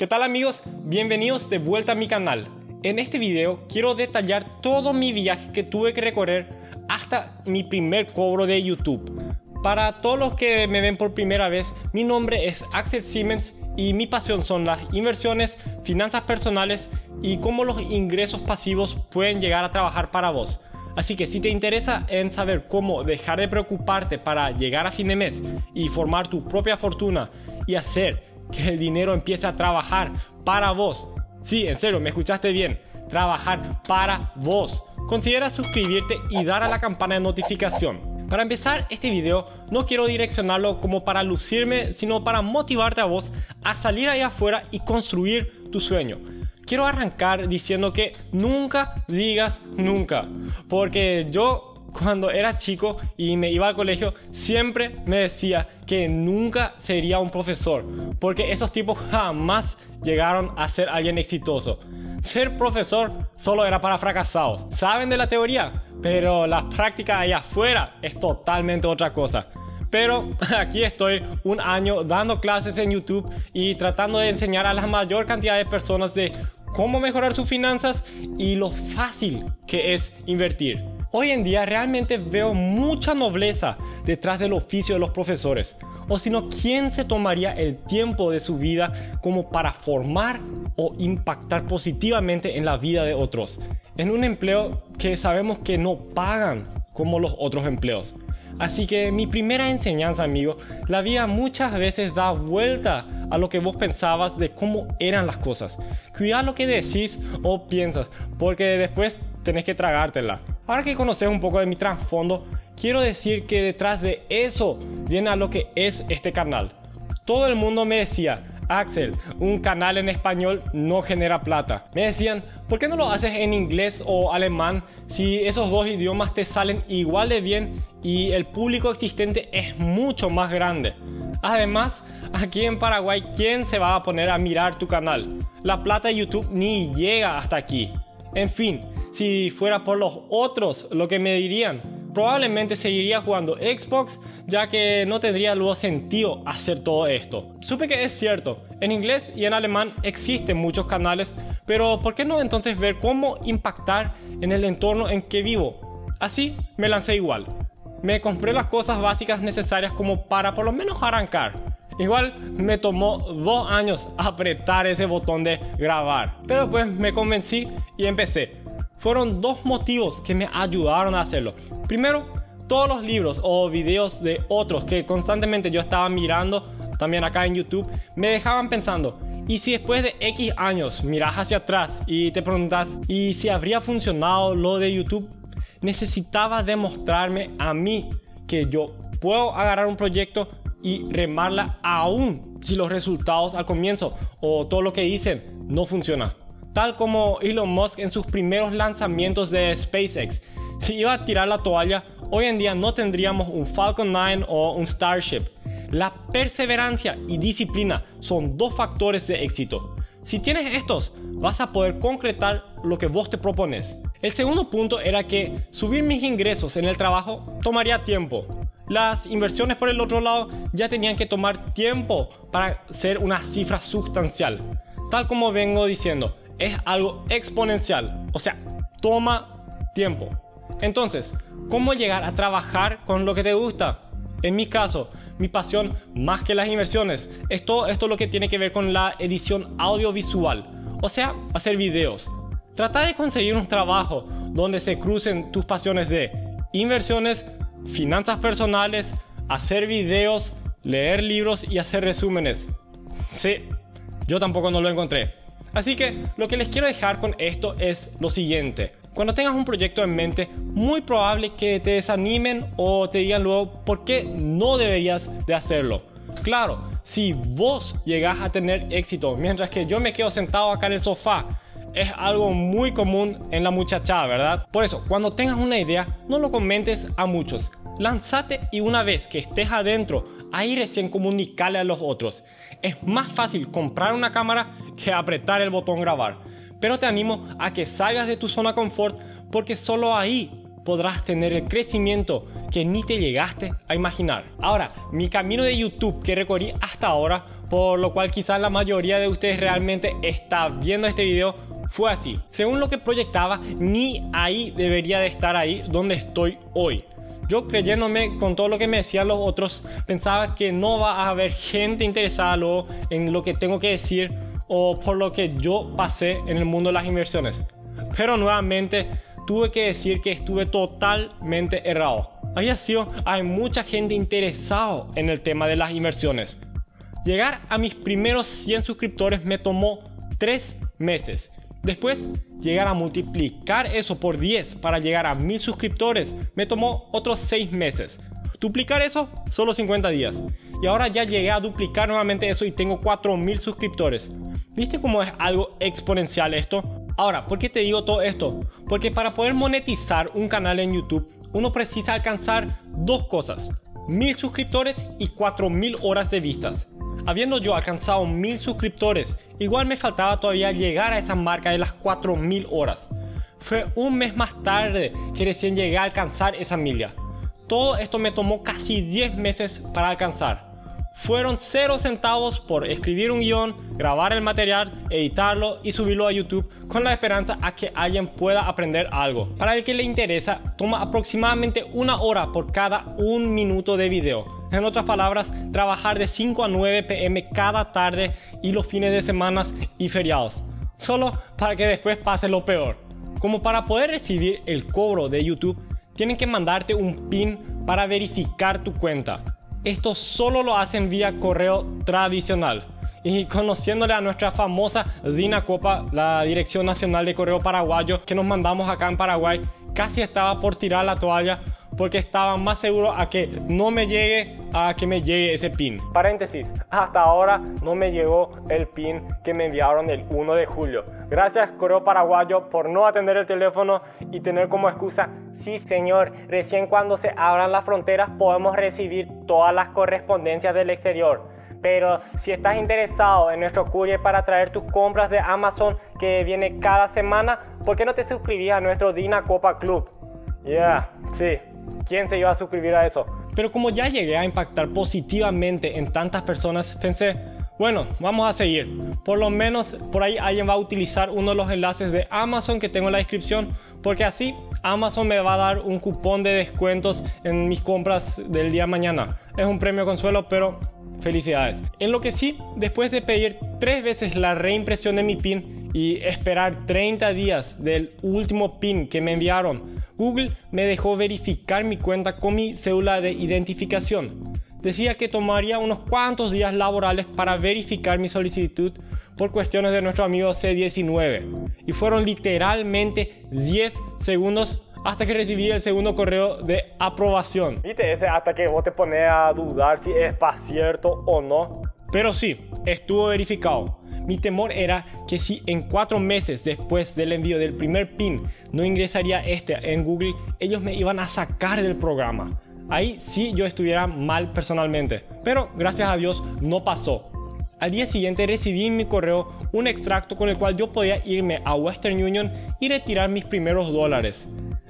¿Qué tal amigos? Bienvenidos de vuelta a mi canal. En este video quiero detallar todo mi viaje que tuve que recorrer hasta mi primer cobro de YouTube. Para todos los que me ven por primera vez, mi nombre es Axel Siemens y mi pasión son las inversiones, finanzas personales y cómo los ingresos pasivos pueden llegar a trabajar para vos. Así que si te interesa en saber cómo dejar de preocuparte para llegar a fin de mes y formar tu propia fortuna y hacer que el dinero empiece a trabajar para vos. Sí, en serio, me escuchaste bien. Trabajar para vos. Considera suscribirte y dar a la campana de notificación. Para empezar este video, no quiero direccionarlo como para lucirme, sino para motivarte a vos a salir ahí afuera y construir tu sueño. Quiero arrancar diciendo que nunca digas nunca. Porque yo, cuando era chico y me iba al colegio, siempre me decía que nunca sería un profesor, porque esos tipos jamás llegaron a ser alguien exitoso. Ser profesor solo era para fracasados. Saben de la teoría, pero la práctica allá afuera es totalmente otra cosa. Pero aquí estoy un año dando clases en YouTube y tratando de enseñar a la mayor cantidad de personas de cómo mejorar sus finanzas y lo fácil que es invertir. Hoy en día realmente veo mucha nobleza detrás del oficio de los profesores. O si no, ¿quién se tomaría el tiempo de su vida como para formar o impactar positivamente en la vida de otros? En un empleo que sabemos que no pagan como los otros empleos. Así que mi primera enseñanza, amigo, la vida muchas veces da vuelta a lo que vos pensabas de cómo eran las cosas. Cuidá lo que decís o piensas, porque después tenés que tragártela. Ahora que conoces un poco de mi trasfondo, quiero decir que detrás de eso viene a lo que es este canal. Todo el mundo me decía: Axel, un canal en español no genera plata. Me decían, ¿por qué no lo haces en inglés o alemán si esos dos idiomas te salen igual de bien y el público existente es mucho más grande? Además, aquí en Paraguay, ¿quién se va a poner a mirar tu canal? La plata de YouTube ni llega hasta aquí. En fin, si fuera por los otros, lo que me dirían, probablemente seguiría jugando Xbox, ya que no tendría luego sentido hacer todo esto. Supe que es cierto, en inglés y en alemán existen muchos canales, pero ¿por qué no entonces ver cómo impactar en el entorno en que vivo? Así me lancé igual. Me compré las cosas básicas necesarias como para por lo menos arrancar. Igual me tomó 2 años apretar ese botón de grabar, pero después me convencí y empecé. Fueron 2 motivos que me ayudaron a hacerlo. Primero, todos los libros o videos de otros que constantemente yo estaba mirando, también acá en YouTube, me dejaban pensando, ¿y si después de X años miras hacia atrás y te preguntas, ¿y si habría funcionado lo de YouTube? Necesitaba demostrarme a mí que yo puedo agarrar un proyecto y remarla aún si los resultados al comienzo o todo lo que dicen no funciona. Tal como Elon Musk en sus primeros lanzamientos de SpaceX. Si iba a tirar la toalla, hoy en día no tendríamos un Falcon 9 o un Starship. La perseverancia y disciplina son 2 factores de éxito. Si tienes estos, vas a poder concretar lo que vos te propones. El segundo punto era que subir mis ingresos en el trabajo tomaría tiempo. Las inversiones por el otro lado ya tenían que tomar tiempo para ser una cifra sustancial. Tal como vengo diciendo, es algo exponencial, o sea, toma tiempo. Entonces, ¿cómo llegar a trabajar con lo que te gusta? En mi caso, mi pasión más que las inversiones es todo esto lo que tiene que ver con la edición audiovisual, o sea, hacer videos. Trata de conseguir un trabajo donde se crucen tus pasiones de inversiones, finanzas personales, hacer videos, leer libros y hacer resúmenes. Sí, yo tampoco no lo encontré. Así que lo que les quiero dejar con esto es lo siguiente. Cuando tengas un proyecto en mente, muy probable que te desanimen o te digan luego por qué no deberías de hacerlo. Claro, si vos llegás a tener éxito mientras que yo me quedo sentado acá en el sofá, es algo muy común en la muchachada, ¿verdad? Por eso, cuando tengas una idea, no lo comentes a muchos. Lánzate y una vez que estés adentro, ahí recién comunicale a los otros. Es más fácil comprar una cámara que apretar el botón grabar. Pero te animo a que salgas de tu zona de confort porque solo ahí podrás tener el crecimiento que ni te llegaste a imaginar. Ahora, mi camino de YouTube que recorrí hasta ahora por lo cual quizás la mayoría de ustedes realmente está viendo este video. Fue así. Según lo que proyectaba, ni ahí debería de estar ahí donde estoy hoy. Yo, creyéndome con todo lo que me decían los otros, pensaba que no va a haber gente interesada luego en lo que tengo que decir o por lo que yo pasé en el mundo de las inversiones. Pero nuevamente tuve que decir que estuve totalmente errado. Hay mucha gente interesada en el tema de las inversiones. Llegar a mis primeros 100 suscriptores me tomó 3 meses. Después, llegar a multiplicar eso por 10 para llegar a 1000 suscriptores me tomó otros 6 meses. Duplicar eso, solo 50 días. Y ahora ya llegué a duplicar nuevamente eso y tengo 4000 suscriptores. ¿Viste cómo es algo exponencial esto? Ahora, ¿por qué te digo todo esto? Porque para poder monetizar un canal en YouTube, uno precisa alcanzar dos cosas: 1000 suscriptores y 4000 horas de vistas. Habiendo yo alcanzado 1000 suscriptores, igual me faltaba todavía llegar a esa marca de las 4000 horas. Fue un mes más tarde que recién llegué a alcanzar esa milla. Todo esto me tomó casi 10 meses para alcanzar. Fueron 0 centavos por escribir un guión, grabar el material, editarlo y subirlo a YouTube con la esperanza a que alguien pueda aprender algo. Para el que le interesa, toma aproximadamente 1 hora por cada 1 minuto de video. En otras palabras, trabajar de 5 a 9 p.m. cada tarde y los fines de semana y feriados. Solo para que después pase lo peor. Como para poder recibir el cobro de YouTube, tienen que mandarte un PIN para verificar tu cuenta. Esto solo lo hacen vía correo tradicional. Y conociéndole a nuestra famosa Dinacoopa, la Dirección Nacional de Correo Paraguayo que nos mandamos acá en Paraguay, casi estaba por tirar la toalla, porque estaba más seguro a que no me llegue a que me llegue ese PIN. Paréntesis, hasta ahora no me llegó el PIN que me enviaron el 1 de julio. Gracias, Correo Paraguayo, por no atender el teléfono y tener como excusa: sí, señor, recién cuando se abran las fronteras podemos recibir todas las correspondencias del exterior. Pero si estás interesado en nuestro courier para traer tus compras de Amazon que viene cada semana, ¿por qué no te suscribís a nuestro Dinacoopa Club? Sí. ¿Quién se iba a suscribir a eso? Pero como ya llegué a impactar positivamente en tantas personas, pensé, bueno, vamos a seguir. Por lo menos por ahí alguien va a utilizar uno de los enlaces de Amazon que tengo en la descripción, porque así Amazon me va a dar un cupón de descuentos en mis compras del día de mañana. Es un premio consuelo, pero felicidades. En lo que sí, después de pedir 3 veces la reimpresión de mi PIN y esperar 30 días del último PIN que me enviaron, Google me dejó verificar mi cuenta con mi cédula de identificación. Decía que tomaría unos cuantos días laborales para verificar mi solicitud por cuestiones de nuestro amigo C19. Y fueron literalmente 10 segundos hasta que recibí el segundo correo de aprobación. ¿Viste ese hasta que vos te pones a dudar si es para cierto o no? Pero sí, estuvo verificado. Mi temor era que si en 4 meses después del envío del primer PIN no ingresaría este en Google, ellos me iban a sacar del programa. Ahí sí yo estuviera mal personalmente, pero gracias a Dios no pasó. Al día siguiente recibí en mi correo un extracto con el cual yo podía irme a Western Union y retirar mis primeros dólares.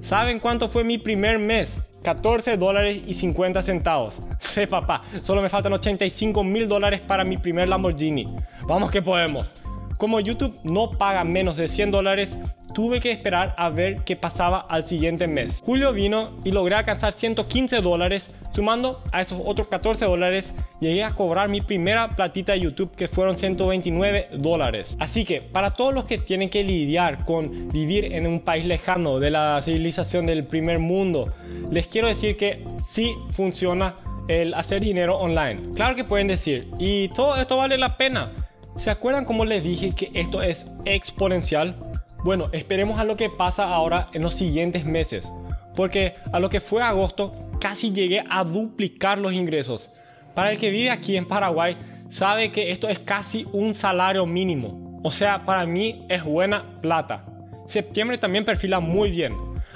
¿Saben cuánto fue mi primer mes? $14.50. Sí, papá, solo me faltan $85.000 para mi primer Lamborghini. Vamos que podemos. Como YouTube no paga menos de $100, tuve que esperar a ver qué pasaba al siguiente mes. Julio vino y logré alcanzar $115. Sumando a esos otros $14, llegué a cobrar mi primera platita de YouTube, que fueron $129. Así que para todos los que tienen que lidiar con vivir en un país lejano de la civilización del primer mundo, les quiero decir que sí funciona el hacer dinero online. Claro que pueden decir, y todo esto vale la pena. ¿Se acuerdan cómo les dije que esto es exponencial? Bueno, esperemos a lo que pasa ahora en los siguientes meses, porque a lo que fue agosto casi llegué a duplicar los ingresos. Para el que vive aquí en Paraguay, sabe que esto es casi un salario mínimo. O sea, para mí es buena plata. Septiembre también perfila muy bien.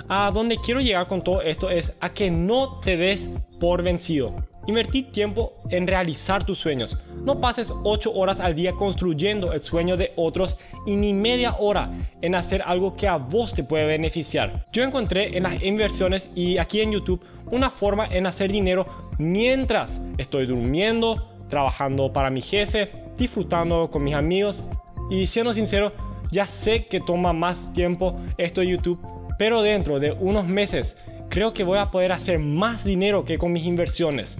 A donde quiero llegar con todo esto es a que no te des por vencido. Invertí tiempo en realizar tus sueños. No pases 8 horas al día construyendo el sueño de otros y ni media hora en hacer algo que a vos te puede beneficiar. Yo encontré en las inversiones y aquí en YouTube una forma en hacer dinero mientras estoy durmiendo, trabajando para mi jefe, disfrutando con mis amigos. Y siendo sincero, ya sé que toma más tiempo esto de YouTube, pero dentro de unos meses creo que voy a poder hacer más dinero que con mis inversiones.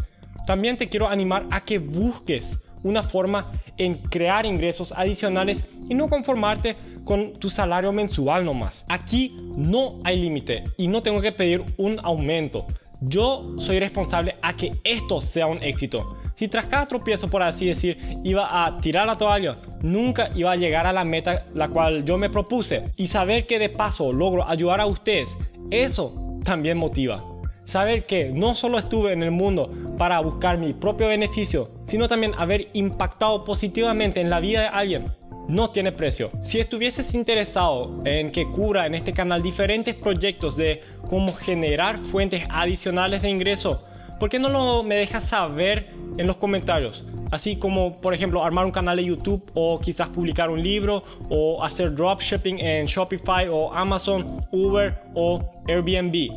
También te quiero animar a que busques una forma en crear ingresos adicionales y no conformarte con tu salario mensual nomás. Aquí no hay límite y no tengo que pedir un aumento. Yo soy responsable a que esto sea un éxito. Si tras cada tropiezo, por así decir, iba a tirar la toalla, nunca iba a llegar a la meta la cual yo me propuse. Y saber que de paso logro ayudar a ustedes, eso también motiva. Saber que no solo estuve en el mundo para buscar mi propio beneficio, sino también haber impactado positivamente en la vida de alguien, no tiene precio. Si estuvieses interesado en que cubra en este canal diferentes proyectos de cómo generar fuentes adicionales de ingreso, ¿por qué no me dejas saber en los comentarios? Así como, por ejemplo, armar un canal de YouTube o quizás publicar un libro o hacer dropshipping en Shopify o Amazon, Uber o Airbnb.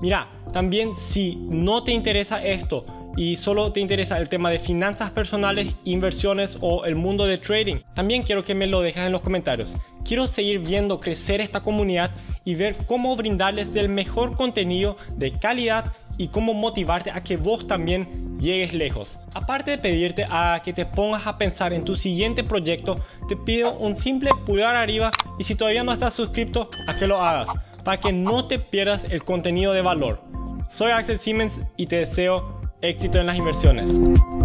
Mira, también si no te interesa esto y solo te interesa el tema de finanzas personales, inversiones o el mundo de trading, también quiero que me lo dejes en los comentarios. Quiero seguir viendo crecer esta comunidad y ver cómo brindarles del mejor contenido de calidad y cómo motivarte a que vos también llegues lejos. Aparte de pedirte a que te pongas a pensar en tu siguiente proyecto, te pido un simple pulgar arriba y si todavía no estás suscrito, a que lo hagas para que no te pierdas el contenido de valor. Soy Axel Siemens y te deseo éxito en las inversiones.